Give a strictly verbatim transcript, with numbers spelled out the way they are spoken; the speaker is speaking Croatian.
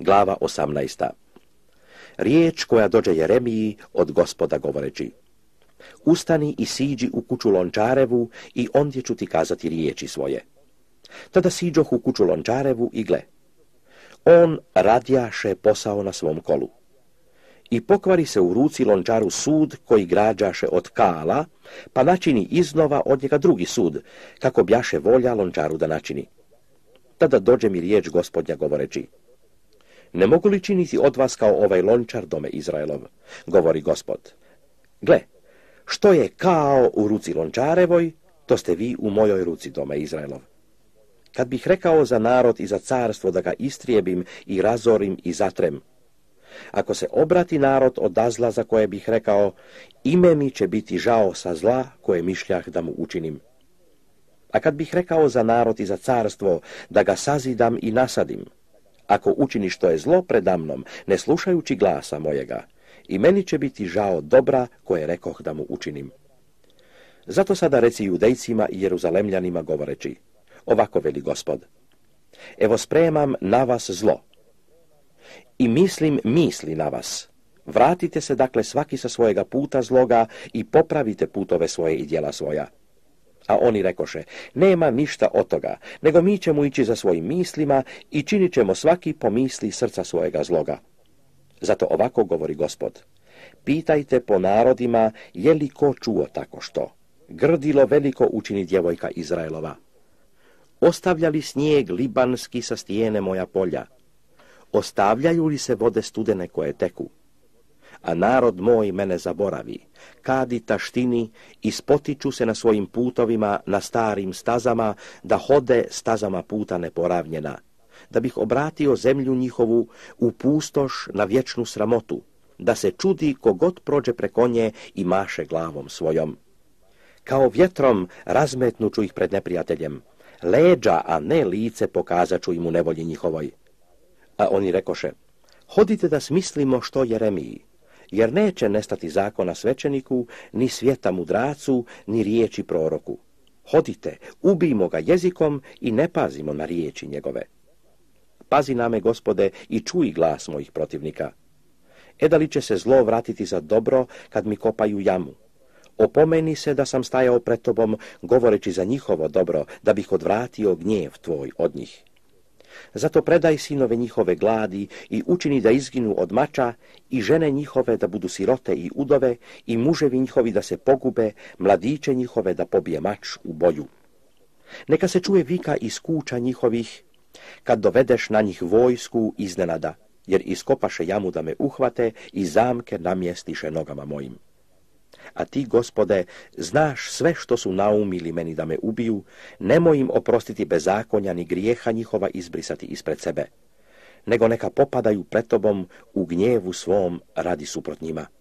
glava osamnaesta. Riječ koja dođe Jeremiji od Gospoda govoreći: Ustani i siđi u kuću Lončarevu i ondje ću ti kazati riječi svoje. Tada siđoh u kuću Lončarevu i gle, on radjaše posao na svom kolu. I pokvari se u ruci lončaru sud koji građaše od kala, pa načini iznova od njega drugi sud, kako bjaše volja lončaru da načini. Tada dođe mi riječ Gospodnja govoreći: Ne mogu li činiti od vas kao ovaj lončar, dome Izraelov, govori Gospod. Gle, što je kao u ruci lončarevoj, to ste vi u mojoj ruci, dome Izraelov. Kad bih rekao za narod i za carstvo da ga istrijebim i razorim i zatrem, ako se obrati narod od zla za koje bih rekao, ime mi će biti žao sa zla koje mišljah da mu učinim. A kad bih rekao za narod i za carstvo da ga sazidam i nasadim, ako učini što je zlo predamnom, ne slušajući glasa mojega, i meni će biti žao dobra koje rekoh da mu učinim. Zato sada reci Judejcima i Jeruzalemljanima govoreći: Ovako veli Gospod, evo spremam na vas zlo, i mislim misli na vas. Vratite se dakle svaki sa svojega puta zloga i popravite putove svoje i djela svoja. A oni rekoše: Nema ništa od toga, nego mi ćemo ići za svojim mislima i činit ćemo svaki po misli srca svojega zloga. Zato ovako govori Gospod: Pitajte po narodima je li ko čuo tako što grdilo veliko učini djevojka Izraelova. Ostavljali snijeg libanski sa stijene moja polja? Ostavljaju li se vode studene koje teku? A narod moj mene zaboravi, kadi taštini i spotiču se na svojim putovima, na starim stazama, da hode stazama puta neporavnjena, da bih obratio zemlju njihovu u pustoš na vječnu sramotu, da se čudi kogod prođe preko nje i maše glavom svojom. Kao vjetrom razmetnuću ih pred neprijateljem, leđa, a ne lice pokazaću im u nevolji njihovoj. A oni rekoše: Hodite da smislimo što Jeremiji, jer neće nestati zakona svećeniku, ni svijeta mudracu, ni riječi proroku. Hodite, ubijmo ga jezikom i ne pazimo na riječi njegove. Pazi na me, Gospode, i čuj glas mojih protivnika. E da li će se zlo vratiti za dobro kad mi kopaju jamu? Opomeni se da sam stajao pred tobom, govoreći za njihovo dobro, da bih odvratio gnjev tvoj od njih. Zato predaj sinove njihove gladi i učini da izginu od mača, i žene njihove da budu sirote i udove, i muževi njihovi da se pogube, mladiće njihove da pobije mač u boju. Neka se čuje vika iz kuća njihovih, kad dovedeš na njih vojsku iznenada, jer iskopaše jamu da me uhvate i zamke namjestiše nogama mojim. A ti, Gospode, znaš sve što su naumili meni da me ubiju, nemoj im oprostiti bezakonja ni grijeha njihova izbrisati ispred sebe, nego neka popadaju pred tobom u gnjevu svom radi suprot njima.